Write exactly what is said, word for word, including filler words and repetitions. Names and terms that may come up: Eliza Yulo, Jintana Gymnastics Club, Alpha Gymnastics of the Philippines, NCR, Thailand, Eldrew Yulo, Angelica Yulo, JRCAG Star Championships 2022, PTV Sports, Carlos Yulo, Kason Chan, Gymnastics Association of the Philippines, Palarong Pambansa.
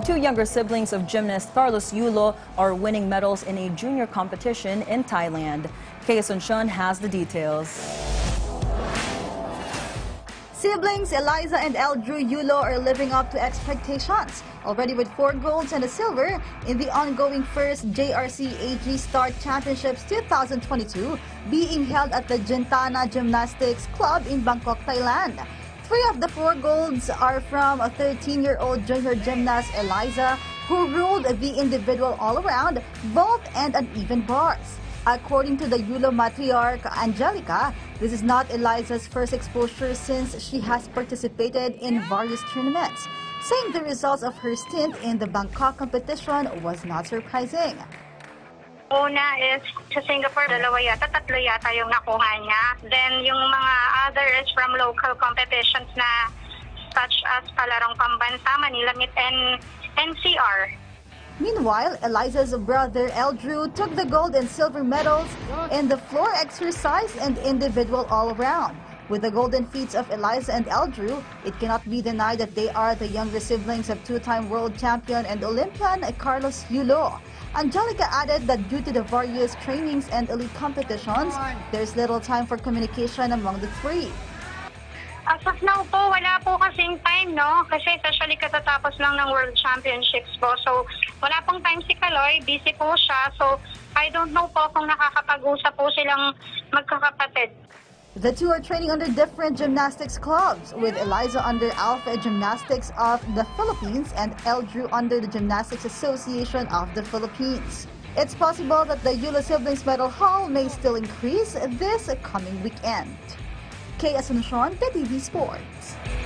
The two younger siblings of gymnast Carlos Yulo are winning medals in a junior competition in Thailand. Kason Chan has the details. Siblings Eliza and Eldrew Yulo are living up to expectations, already with four golds and a silver in the ongoing first J R C A G Star Championships twenty twenty-two being held at the Jintana Gymnastics Club in Bangkok, Thailand. Three of the four golds are from a thirteen-year-old junior gymnast Eliza, who ruled the individual all-around, vault and uneven bars. According to the Yulo matriarch, Angelica, this is not Eliza's first exposure since she has participated in various tournaments, saying the results of her stint in the Bangkok competition was not surprising. Una is sa Singapore, dalawa yata, tatlo yata yung nakuha niya. Then yung mga other is from local competitions na such as Palarong Pambansa, Manila Meet, and N C R. Meanwhile, Eliza's brother Eldrew took the gold and silver medals in the floor exercise and individual all-around. With the golden feats of Eliza and Eldrew, it cannot be denied that they are the younger siblings of two-time world champion and Olympian Carlos Yulo. Angelica added that due to the various trainings and elite competitions, there's little time for communication among the three. As of now po, wala po kasing time, no? Kasi especially katatapos lang ng World Championships po. So, wala pong time si Kaloy. Busy po siya. So, I don't know po kung nakakapag-usap po silang magkakapatid. The two are training under different gymnastics clubs, with Eliza under Alpha Gymnastics of the Philippines and Eldrew under the Gymnastics Association of the Philippines. It's possible that the Yulo siblings medal haul may still increase this coming weekend. Kason Chan, P T V Sports.